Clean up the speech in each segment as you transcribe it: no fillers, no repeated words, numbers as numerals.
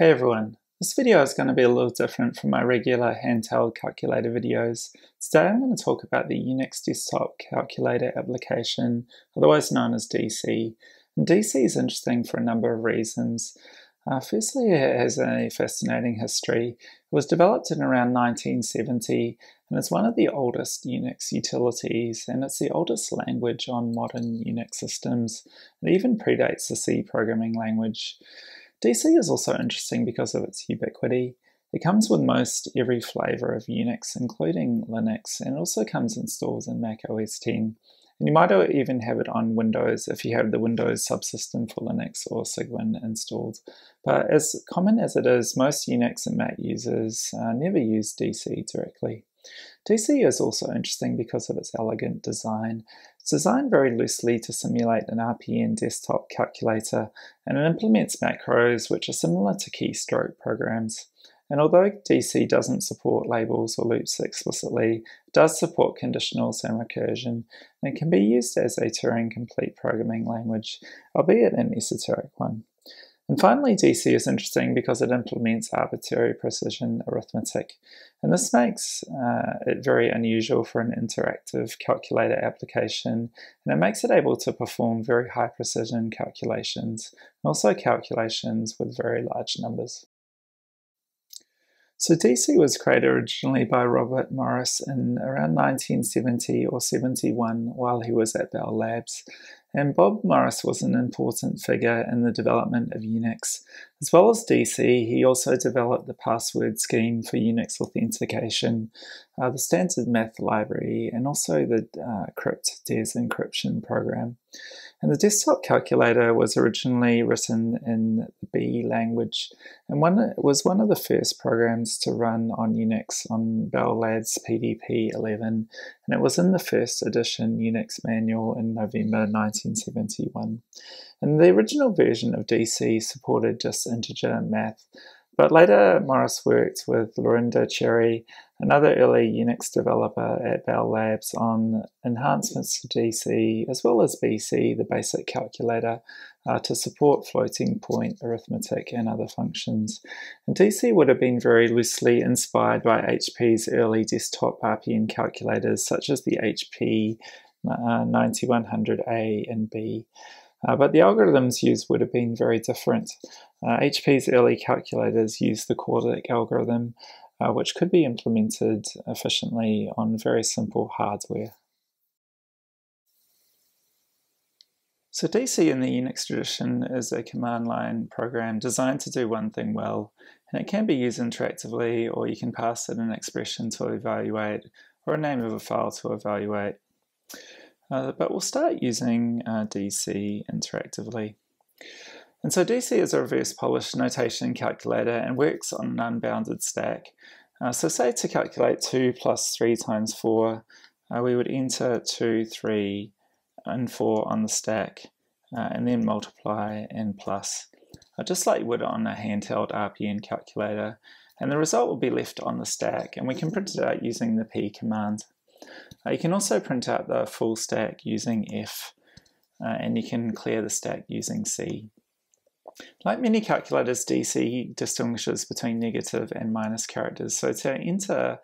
Hey everyone, this video is going to be a little different from my regular handheld calculator videos. Today I'm going to talk about the Unix desktop calculator application, otherwise known as DC. And DC is interesting for a number of reasons. Firstly, it has a fascinating history. It was developed in around 1970 and it's one of the oldest Unix utilities, and it's the oldest language on modern Unix systems. It even predates the C programming language. DC is also interesting because of its ubiquity. It comes with most every flavor of Unix, including Linux, and it also comes installed in Mac OS X. And you might even have it on Windows if you have the Windows subsystem for Linux or Cygwin installed. But as common as it is, most Unix and Mac users never use DC directly. DC is also interesting because of its elegant design. It's designed very loosely to simulate an RPN desktop calculator, and it implements macros which are similar to keystroke programs. And although DC doesn't support labels or loops explicitly, it does support conditionals and recursion, and can be used as a Turing-complete programming language, albeit an esoteric one. And finally, DC is interesting because it implements arbitrary precision arithmetic. And this makes it very unusual for an interactive calculator application, and it makes it able to perform very high precision calculations, and also calculations with very large numbers. So DC was created originally by Robert Morris in around 1970 or 71 while he was at Bell Labs. And Bob Morris was an important figure in the development of Unix. As well as DC, he also developed the password scheme for Unix authentication, the standard math library, and also the crypt.des encryption program. And the desktop calculator was originally written in B language, and it was one of the first programs to run on Unix on Bell Labs PDP-11, and it was in the first edition Unix manual in November 1971. And the original version of DC supported just integer math, but later Morris worked with Lorinda Cherry, another early Unix developer at Bell Labs, on enhancements to DC as well as BC, the basic calculator, to support floating point arithmetic and other functions. And DC would have been very loosely inspired by HP's early desktop RPN calculators such as the HP 9100A and B. But the algorithms used would have been very different. HP's early calculators used the quartic algorithm, which could be implemented efficiently on very simple hardware. So DC in the Unix tradition is a command line program designed to do one thing well, and it can be used interactively, or you can pass it an expression to evaluate, or a name of a file to evaluate. But we'll start using DC interactively. And so DC is a reverse Polish notation calculator and works on an unbounded stack. So say to calculate 2 plus 3 times 4, we would enter 2, 3, and 4 on the stack, and then multiply and plus, just like you would on a handheld RPN calculator. And the result will be left on the stack, and we can print it out using the P command. You can also print out the full stack using F, and you can clear the stack using C. Like many calculators, DC distinguishes between negative and minus characters. So to enter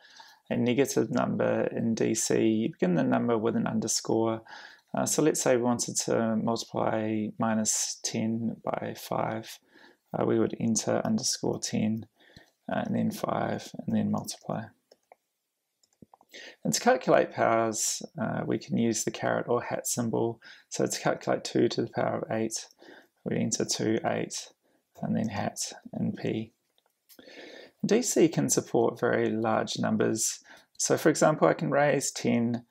a negative number in DC, you begin the number with an underscore. So let's say we wanted to multiply minus 10 by 5. We would enter underscore 10, and then 5, and then multiply. And to calculate powers, we can use the caret or hat symbol. So to calculate 2 to the power of 8, we enter 2, 8, and then hat and P. DC can support very large numbers. So for example, I can raise 10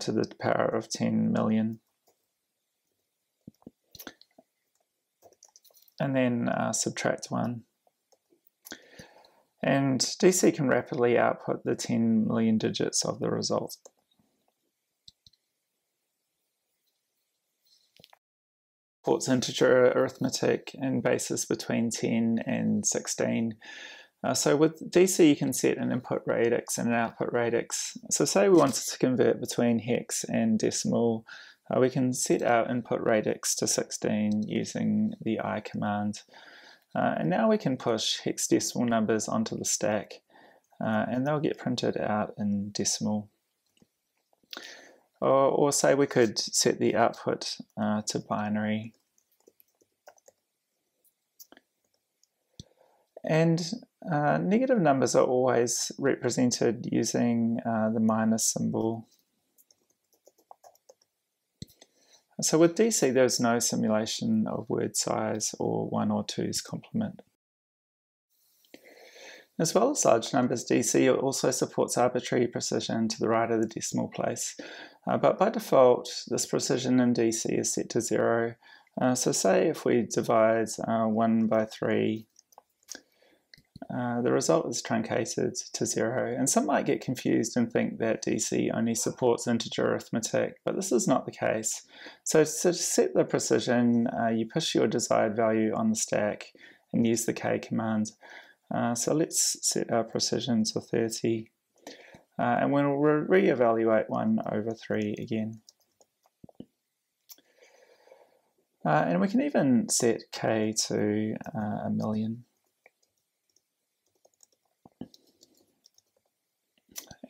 to the power of 10 million. And then subtract 1. And DC can rapidly output the 10 million digits of the result. It supports integer arithmetic and bases between 10 and 16. So with DC you can set an input radix and an output radix. So say we wanted to convert between hex and decimal, we can set our input radix to 16 using the I command. And now we can push hex decimal numbers onto the stack, and they'll get printed out in decimal. Or say we could set the output to binary. And negative numbers are always represented using the minus symbol. So with DC, there's no simulation of word size or 1 or 2's complement. As well as large numbers, DC also supports arbitrary precision to the right of the decimal place. But by default, this precision in DC is set to 0. So say if we divide 1 by 3, the result is truncated to 0. And some might get confused and think that DC only supports integer arithmetic, but this is not the case. So to set the precision, you push your desired value on the stack and use the K command. So let's set our precision to 30. And we'll re-evaluate 1 over 3 again. And we can even set K to 1,000,000.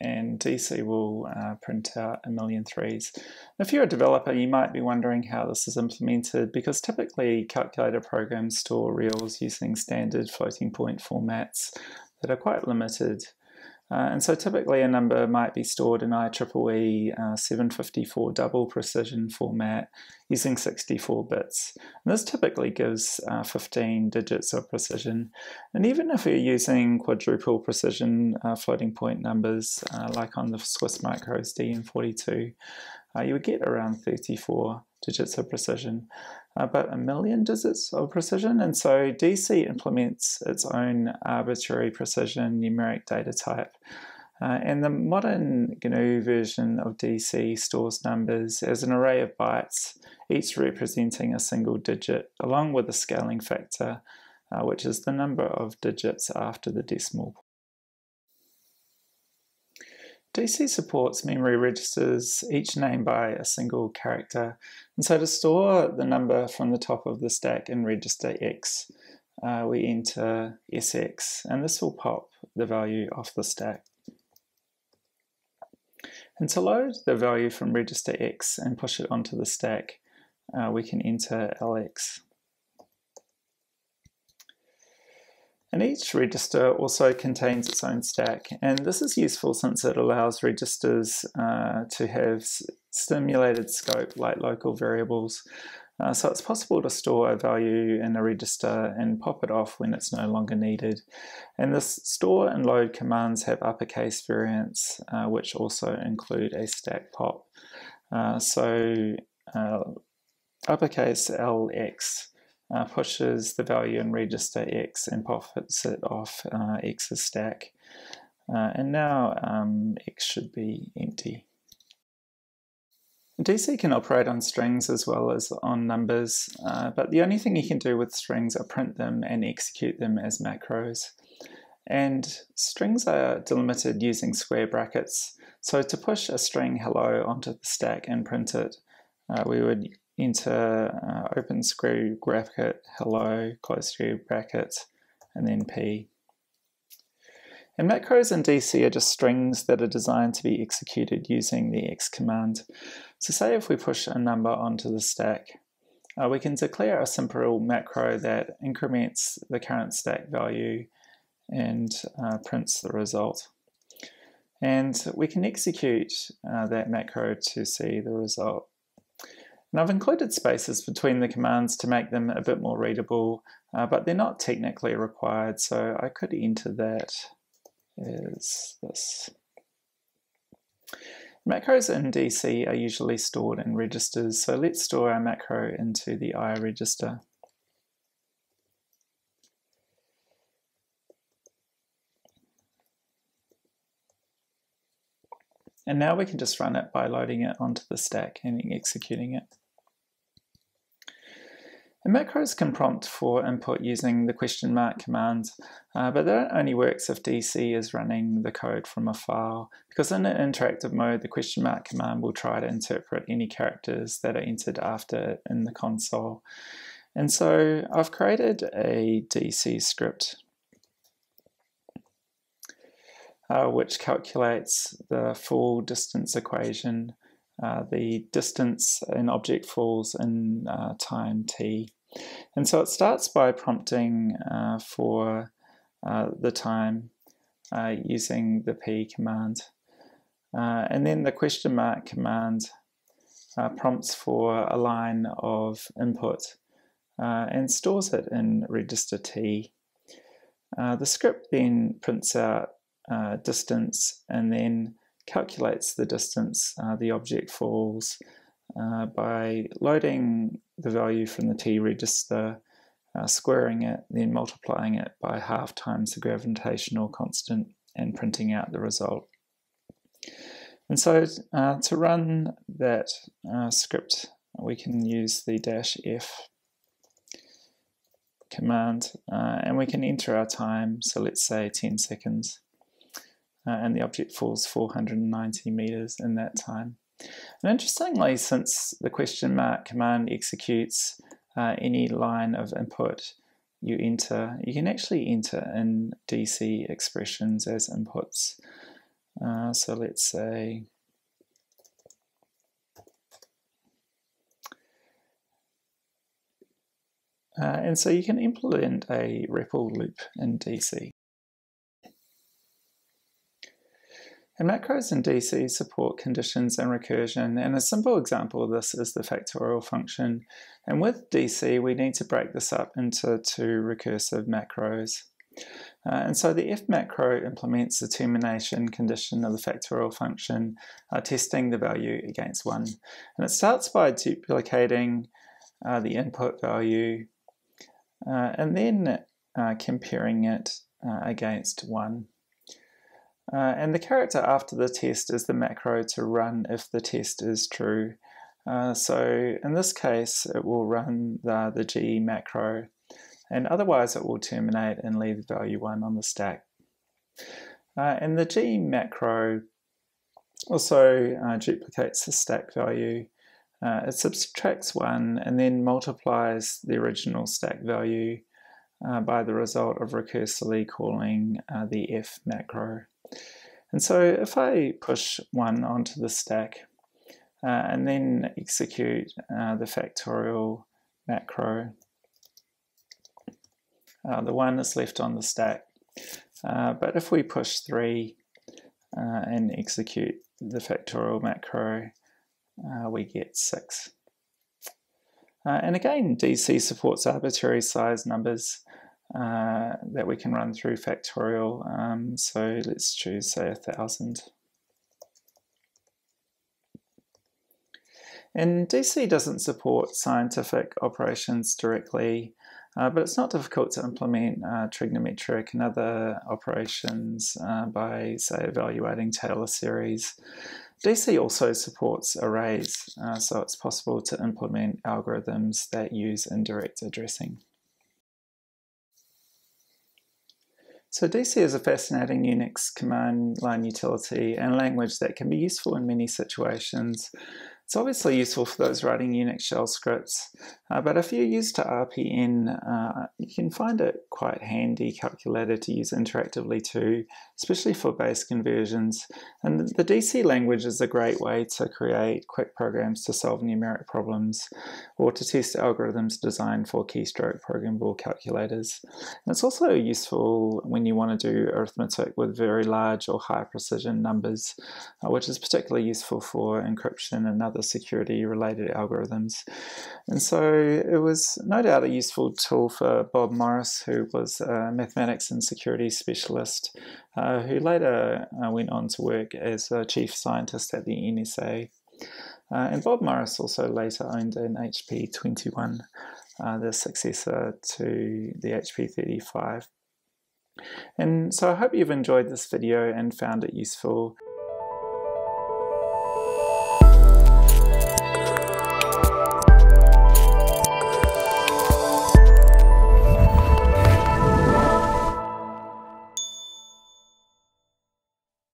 And DC will print out 1,000,003s. If you're a developer, you might be wondering how this is implemented, because typically calculator programs store reals using standard floating point formats that are quite limited. And so typically a number might be stored in IEEE 754 double precision format using 64 bits. And this typically gives 15 digits of precision. And even if you're using quadruple precision floating point numbers, like on the Swiss Micros DM42, you would get around 34 digits of precision, but 1,000,000 digits of precision. And so DC implements its own arbitrary precision numeric data type. And the modern GNU version of DC stores numbers as an array of bytes, each representing a single digit, along with a scaling factor, which is the number of digits after the decimal point. DC supports memory registers, each named by a single character. And so to store the number from the top of the stack in register X, we enter SX, and this will pop the value off the stack. And to load the value from register X and push it onto the stack, we can enter LX. And each register also contains its own stack, and this is useful since it allows registers to have stimulated scope like local variables. So it's possible to store a value in a register and pop it off when it's no longer needed. And the store and load commands have uppercase variants, which also include a stack pop. So uppercase LX pushes the value in register X and pops it off X's stack. And now X should be empty. DC can operate on strings as well as on numbers, but the only thing you can do with strings are print them and execute them as macros. And strings are delimited using square brackets. So to push a string hello onto the stack and print it, we would enter open square bracket, hello, close square bracket, and then P. And macros in DC are just strings that are designed to be executed using the X command. So say if we push a number onto the stack, we can declare a simple macro that increments the current stack value and prints the result. And we can execute that macro to see the result. And I've included spaces between the commands to make them a bit more readable, but they're not technically required, so I could enter that as this. Macros in DC are usually stored in registers, so let's store our macro into the I register. And now we can just run it by loading it onto the stack and executing it. And macros can prompt for input using the question mark command, but that only works if DC is running the code from a file, because in an interactive mode, the question mark command will try to interpret any characters that are entered after it in the console. And so I've created a DC script which calculates the full distance equation, the distance an object falls in time t. And so it starts by prompting for the time using the p command. And then the question mark command prompts for a line of input and stores it in register T. The script then prints out distance and then calculates the distance the object falls by loading the value from the T register, squaring it, then multiplying it by 1/2 times the gravitational constant and printing out the result. And so to run that script, we can use the -f command and we can enter our time, so let's say 10 seconds, and the object falls 490 meters in that time. And interestingly, since the question mark command executes any line of input you enter, you can actually enter in DC expressions as inputs. So let's say and so you can implement a REPL loop in DC. And macros in DC support conditions and recursion, and a simple example of this is the factorial function. And with DC we need to break this up into 2 recursive macros. And so the if macro implements the termination condition of the factorial function, testing the value against 1. And it starts by duplicating the input value and then comparing it against 1. And the character after the test is the macro to run if the test is true. So in this case it will run the G macro, and otherwise it will terminate and leave the value 1 on the stack. And the G macro also duplicates the stack value. It subtracts 1 and then multiplies the original stack value by the result of recursively calling the F macro. And so if I push 1 onto the stack and then execute the factorial macro, the 1 is left on the stack, but if we push 3 and execute the factorial macro, we get 6. And again, DC supports arbitrary size numbers that we can run through factorial, so let's choose, say, 1,000. And DC doesn't support scientific operations directly, but it's not difficult to implement trigonometric and other operations by, say, evaluating Taylor series. DC also supports arrays, so it's possible to implement algorithms that use indirect addressing. So DC is a fascinating Unix command line utility and language that can be useful in many situations. It's obviously useful for those writing Unix shell scripts, but if you're used to RPN, you can find it quite handy calculator to use interactively too, especially for base conversions. And the DC language is a great way to create quick programs to solve numeric problems or to test algorithms designed for keystroke programmable calculators. And it's also useful when you want to do arithmetic with very large or high precision numbers, which is particularly useful for encryption and other security related algorithms. And so it was no doubt a useful tool for Bob Morris, who was a mathematics and security specialist who later went on to work as a chief scientist at the NSA. And Bob Morris also later owned an HP 21, the successor to the HP 35. And so I hope you've enjoyed this video and found it useful.